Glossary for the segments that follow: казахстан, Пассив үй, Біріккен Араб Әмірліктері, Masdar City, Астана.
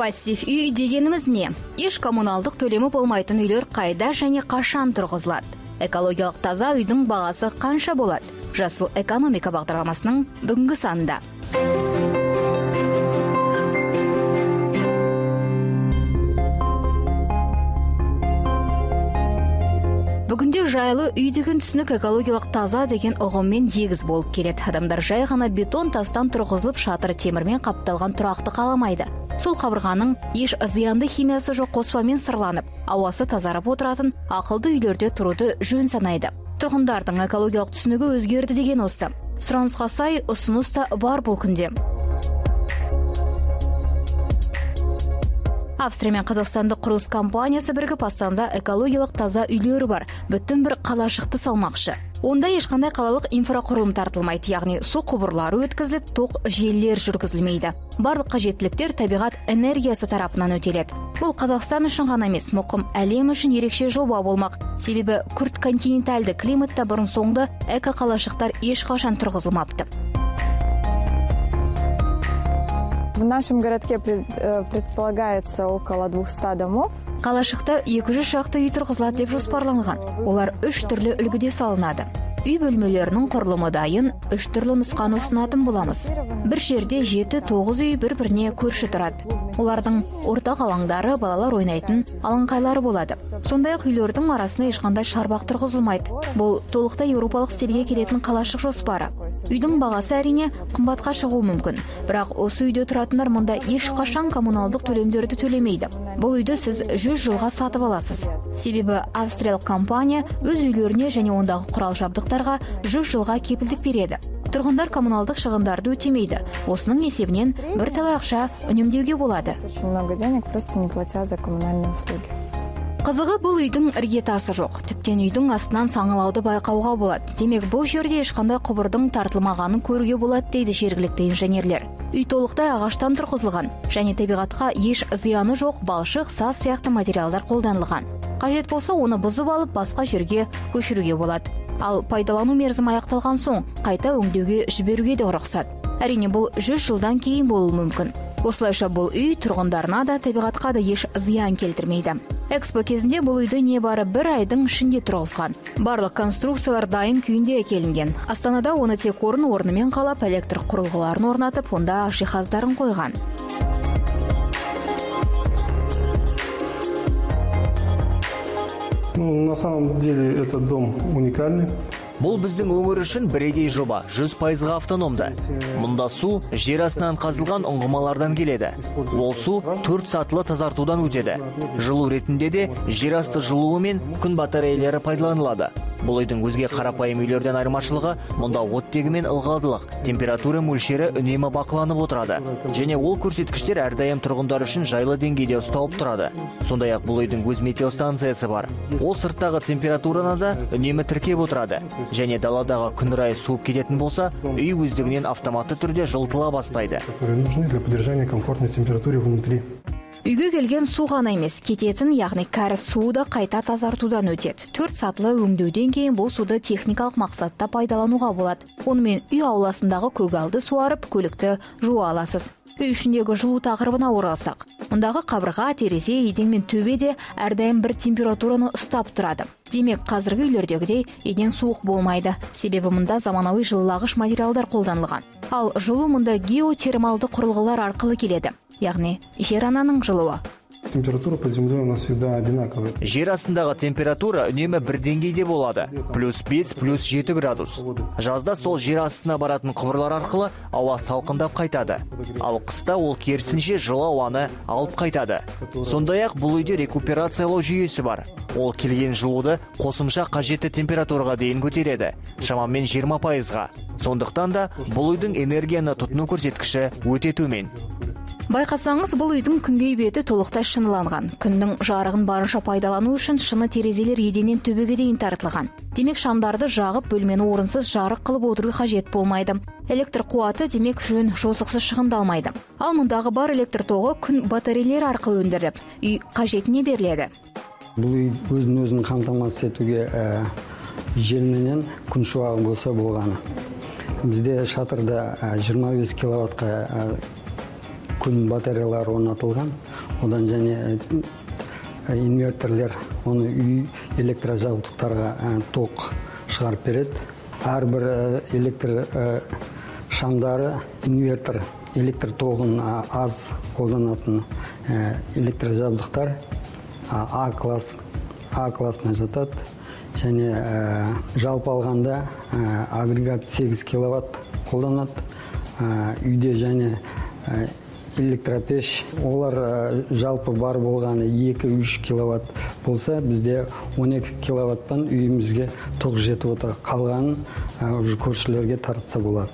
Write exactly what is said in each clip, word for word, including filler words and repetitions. Пассив үй дегеніміз не? Еш коммуналдық төлемі болмайтын үйлер қайда және қашан тұрғызылады? Экологиялық таза үйдің бағасы қанша болады? Жасыл экономика бағдарламасының бүгінгі санында. Бүгінде жайлы үйдегі түсінік экологиялық таза деген ұғыммен егіз болып келеді. Адамдар жай ғана бетон тастан тұрғызылып шатыры темірмен қапталған тұрақты қаламайды. Сол қабырғаның еш зиянды химиясы жоқ қоспамен сырланып, ауасы тазарып отыратын ақылды үйлерде тұруды жөн санайды. Тұрғындардың экологиялық түсінігі өзгерді деген осы. Сұранысқа сай ұсыныс та бар бұл күнде. Австрия мен Қазақстандық құрылыс компаниясы бірігіп Астанда экологиялық таза үйлері бар, бүтін бір қалашықты салмақшы. Онда ешқандай қалалық инфрақұрылым тартылмайды, яғни су құбырлары өткізіліп, тоқ желілер жүргізілмейді. Барлық қажеттіліктер табиғат энергиясы тарапынан өтеледі. Бұл Қазақстан үшін ғана емес, мұқым әлем үшін ерекше жоба болмақ. Себебі күрт континентальді климатта бұрын соңды эко қалашықтар ешқашан тұрғызылмапты. В нашем городке предполагается около двухсот домов. Қалашықта екі жүз шақты үй тұрғызылады деп жоспарланған. Олар үш түрлі үлгіде салынады. Үй бөлмелерінің құрылымы дайын, үш түрлі нұсқаны ұсынатын боламыз. Бір жерде жеті тоғыз үй бір-біріне көрші тұрады. Олардың ортақ алаңдары балалар ойнайтын алаңқайлары болады. Сондай-ақ үйлердің арасына ешқандай шарбақ тұрғызылмайды. Бұл толықтай еуропалық стильге келетін қалашық жоспары. Үйдің бағасы әрине қымбатқа шығуы мүмкін, бірақ осы үйде тұратындар мұнда ешқашан коммуналдық төлемдерді төлемейді. Бұл үйді сіз жүз жылға сатып аласыз. Себебі австриялық компания өз үйлеріне және ондағы құрал-жабдық жүз жылға кепілдік береді. Тұрғындар коммуналдық шығындарды өтемейді. Осының есебінен бір талай ақша үнемдеуге болады. Қызығы, бұл үйдің іргетасы жоқ. Тіптен үйдің астынан саңылауды байқауға болады. Демек, бұл жерде ешқандай құбырдың тартылмағанын көруге болады, дейді жергілікті инженерлер. Үй толықтай ағаштан тұрғызылған және табиғатқа еш зияны жоқ балшық, саз сияқты материалдар қолданылған. Қажет болса, оны бұзып алып, басқа жерге көшіруге болады. Ал пайдалану мерзімі аяқталған соң қайта өңдеуге жіберуге де рұқсат. Әрине, бұл жүз жылдан кейін болуы мүмкін. Осылайша бұл үй тұрғындарына да табиғатқа да еш зиян келтірмейді. Экспо кезінде бұл үйді не бары бір айдың ішінде тұрғызған. Барлық конструкциялар дайын күйінде әкелінген. Астанада оны тек орын орнымен қалап, электр құрылғыларын орнатып, онда жиһаздарын қойған. На самом деле этот дом уникальный. Бұл біздің өңір үшін бірегей жоба, жүз пайыз автономды. Мұнда су жер астынан қазылған ұңғымалардан келеді. Ол су төрт сатылы тазартудан өтеді. Жылу ретінде де жер асты жылуы мен күн батареялары пайдаланылады. Бұл үйдің өзге қарапайым үйлерден айырмашылығы мұнда оттегі мен ылғалдылық, температура мөлшері үнемі бақыланып отырады. Және ол көрсеткіштер әрдайым тұрғындар үшін жайлы деңгейде ұсталып тұрады. Сондай-ақ бұл үйдің өз метеостанциясы бар. Ол сырттағы температураны да үнемі тіркеп отырады. Және даладағы күн райы суып кететін болса, үй өздігінен автоматты түрде жылтыла бастайды. Үйге келген су ғана емес, кететін, яғни кәріз суы да қайта тазартудан өтеді. Төрт сатылы өңдеуден кейін бұл суды техникалық мақсатта пайдалануға болады. Онымен үй ауласындағы көгалды суарып, көлікті жуа аласыз. Үй ішіндегі жылу тақырыбына оралсақ, мұндағы қабырға, терезе, еден мен төбе де әрдайым бір температураны ұстап тұрады. Демек, қазіргі үйлердегідей еден суық болмайды, себебі мұнда заманауи жылылағыш материалдар қолданылған. Ал жылу мұнда геотермалды құрылғылар арқылы келеді, яғни жер ананың жылуы. Температура под землей у нас всегда одинаковая. Жер астындағы температура үнемі бір деңгейде болады. плюс бес, плюс жеті градус. Жазда сол жер астына баратын құбырлар арқылы ауа салқындап қайтады. Ал қыста ол керісінше жылы ауаны алып қайтады. Сондай-ақ бұл үйде рекуперациялау жүйесі бар. Ол келген жылуды қосымша қажетті температураға дейін көтереді. Шамамен жиырма пайызға. Сондықтан да бұл үйдің энергияны тұтыну көрсеткіші өте төмен. Байқасаңыз, бұл үйдің күнгей беті толықтай шыныланған. Күннің жарығын барынша пайдалану үшін шыны терезелер еденнен төбеге дейін тартылған. Демек, шамдарды жағып, бөлмені орынсыз жарық қылып отыру қажет болмайды. Электр қуаты, демек, жөн жосықсыз шығындалмайды. Ал мұндағы бар электр тоғы күн батарейлер арқылы өндіріліп, үй қажетіне беріледі. Бұл үй өзін өзін қамтамасыз етуге желменен күн шуағы болса болғаны. Бізде шатырда жиырма бес киловаттқа күн батареялары орнатылған. Одан және инвертерлер оны үй электрожабдықтарға тоқ шығарып береді. Әрбір электр шамдары инвертер электр тоғын аз қолданатын электрожабдықтар А класс А классына жатады. Және жалпы алғанда агрегат сегіз киловатт қолданады. Үйде және электропеш олар жалпы бар болғаны екі-үш киловатт болса, бізде он екі киловаттан үйімізге тоқ жетіп отыр. Қалғанын көршілерге тартса болады.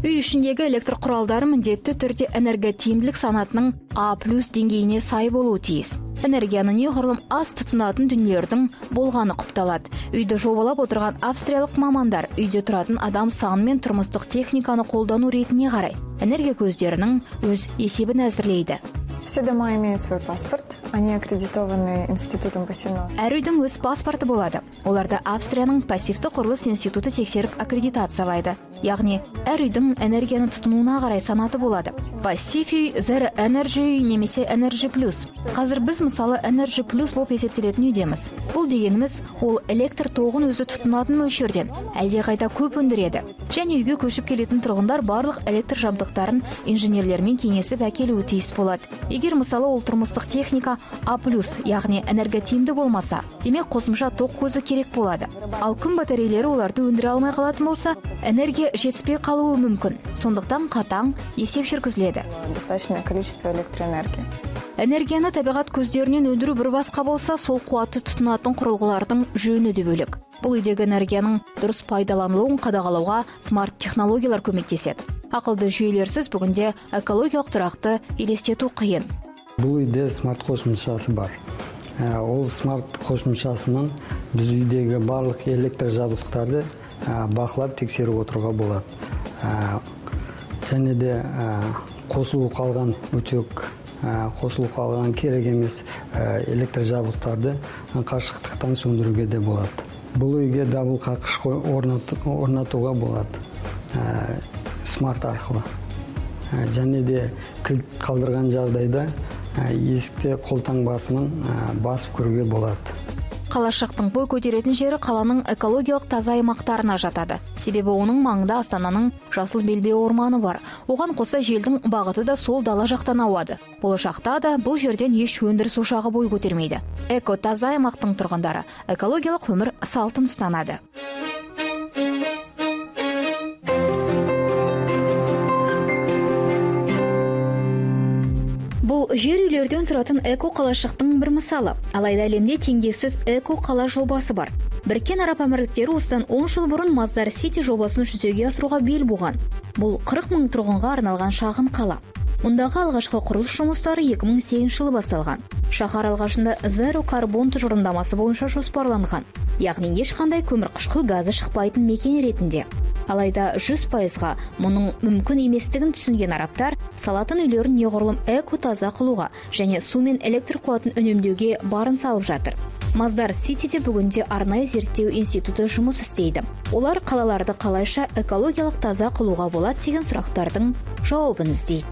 Үй ішіндегі электр құралдары міндетті түрде энерготиімділік санатының А+ деңгейіне сай болуы тиіс. Энергияны неғұрлым аз тұтынатын дүниелердің болғаны құпталады. Үйді жобалап отырған австриялық мамандар үйде тұратын адам санын мен тұрмыстық техниканы қолдану ретіне қарай энергия көздерінің өз есебін әзірлейді. Все дома имеют свой паспорт. Они аккредитованы институтом пассивного. Әр үйдің өз паспорты болады. Оларды Австрияның пассивті құрылыс институты тексеріп аккредитациялайды. Яғни, әр үйдің энергияны тұтынуына қарай санаты болады. Пассив үй, Zero Energy немесе Energy Plus. Қазір біз мысалы Energy Plus болып есептелетін үйдеміз. Бұл дегеніміз ол электр тоғын өзі тұтынатын мөлшерден әлде қайда көп өндіреді. Және үйге көшіп келетін тұрғындар барлық электр жабдықтарын инженерлермен кеңесіп әкелуі тиіс болады. Егер мысалы ол тұрмыстық техника А+, яғни энерготиімді болмаса, демек қосымша тоқ көзі керек болады. Ал күн батарейлері оларды өндіре алмай қалатын болса, энергия жетіспей қалуы мүмкін. Сондықтан қатаң есеп жүргізіледі. Достаточное количество электроэнергии. Энергияны табиғат көздерінен өндіру бір басқа болса, сол қуатты тұтынатын құрылғылардың жөні де бөлек. Бұл үйдегі энергияның дұрыс пайдаланылуын қадағалауға смарт технологиялар көмектеседі. Ақылды жүйелерсіз бүгінде экологиялық тұрақты елестету қиын. Бұл үйде смарт қосымшасы бар. Ол смарт қосымшасымен біз үйдегі барлық электр жабдықтарды бақылап тексеріп отыруға болады. Және де қосылу қалған өтек қосылып қалған керек емес электр жабдықтарды қашықтықтан сөндіруге де болады. Бұл үйге дабыл қаққыш орнатуға болады смарт арқылы. Және де кілт қалдырған жағдайда есікте қолтаңбасымен басып көруге болады. Қалашықтың бой көтеретін жері қаланың экологиялық таза аймақтарына жатады. Себебі оның маңында Астананың жасыл белбеу орманы бар. Оған қоса желдің бағыты да сол дала жақтан ауады. Болашақта да бұл жерден еш өндіріс ошағы бой көтермейді. Эко таза аймақтың тұрғындары экологиялық өмір салтын ұстанады. Бұл жер үйлерден тұратын эко-қалашықтың бір мысалы. Алайда әлемде теңдессіз эко-қала жобасы бар. Біріккен Араб Әмірліктері осыдан он жыл бұрын Masdar City жобасын жүзеге асыруға бел буған. Бұл қырық мың тұрғынға арналған шағын қала. Мұндағы алғашқы құрылыс жұмыстары екі мың сегізінші жылы басталған. Шаһар алғашында Zero Carbon тұжырымдамасы бойынша жоспарланған. Яғни ешқандай көмірқышқыл газы шықпайтын мекен ретінде. Алайда жүз пайызға мұның мүмкін еместігін түсінген арабтар салатын үйлерін неғұрлым эко-таза қылуға және су мен электр қуатын үнемдеуге барын салып жатыр. Masdar Cityде бүгінде арнайы зерттеу институты жұмыс істейді. Олар қалаларды қалайша экологиялық таза қылуға болады деген сұрақтардың жауабын іздейді.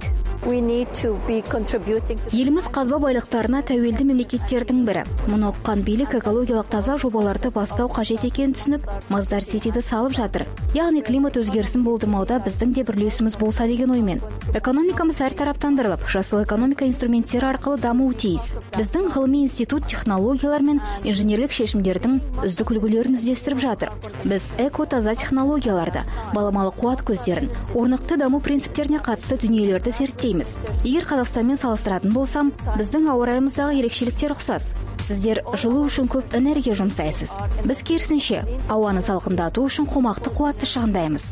Еліміз қазба байлықтарына тәуелді мемлекеттердің бірі. Мұны ұққан билік экологиялық таза жобаларды бастау қажет екенін түсініп, Masdar Cityді салып жатыр. Яғни климат өзгерісін болдырмауда біздің де бірлесіміз болса деген оймен. Экономикамыз әр тараптандырылып, жасыл экономика инструменттері арқылы дамуы тиіс. Біздің ғылыми институт технологиялар мен инженерлік шешімдердің үздік үлгілерін іздестіріп жатыр. Біз эко-таза технологияларды, баламалы қуат көздерін, орнықты даму принциптеріне қатысты дүниелерді зерттейміз. Егер Қазақстанмен салыстыратын болсам, біздің ауа-райымыздағы ерекшеліктер ұқсас. Сіздер жылу үшін көп энергия жұмсайсыз. Біз керісінше, ауаны салқындату үшін қомақты қуатты шығындаймыз.